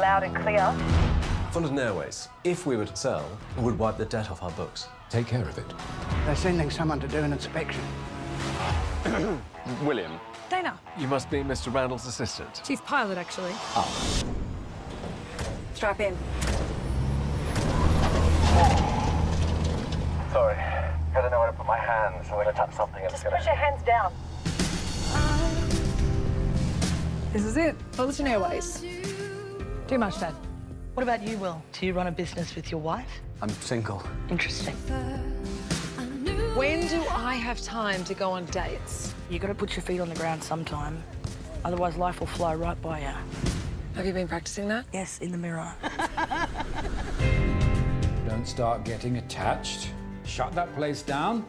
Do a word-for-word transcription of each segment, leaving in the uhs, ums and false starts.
loud and clear. Fullerton Airways, if we were to sell, would wipe the debt off our books. Take care of it. They're sending someone to do an inspection. William. Dana. You must be Mister Randall's assistant. She's pilot, actually. Oh. Strap in. Sorry. I don't know where to put my hands. I'm going to tap something. Just push your hands down. This is it. Fullerton Airways. Too much, Dad. What about you, Will? Do you run a business with your wife? I'm single. Interesting. When do I have time to go on dates? You've got to put your feet on the ground sometime. Otherwise, life will fly right by you. Have you been practicing that? Yes, in the mirror. Don't start getting attached. Shut that place down.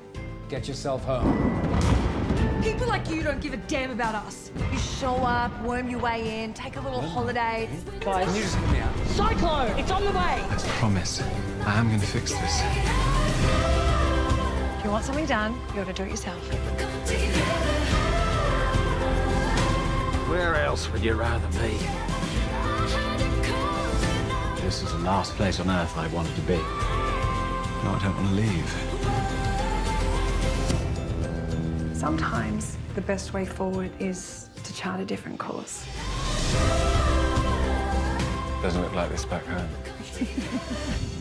Get yourself home. People like you don't give a damn about us. You show up, worm your way in, take a little holiday. Guys, can you just get me out? Cyclone! It's on the way! That's a promise. I am going to fix this. If you want something done, you ought to do it yourself. Where else would you rather be? This is the last place on earth I wanted to be. No, I don't want to leave. Sometimes the best way forward is to chart a different course. Doesn't look like this back home.